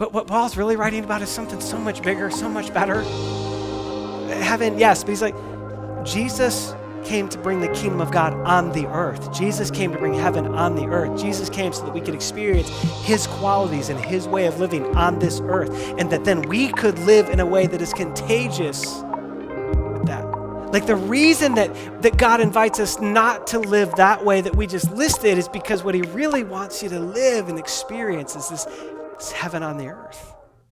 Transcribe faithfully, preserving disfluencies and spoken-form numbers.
But what Paul's really writing about is something so much bigger, so much better. Heaven, yes, but he's like, Jesus came to bring the kingdom of God on the earth. Jesus came to bring heaven on the earth. Jesus came so that we could experience his qualities and his way of living on this earth, and that then we could live in a way that is contagious with that. Like, the reason that, that God invites us not to live that way that we just listed is because what he really wants you to live and experience is this, this heaven on the earth.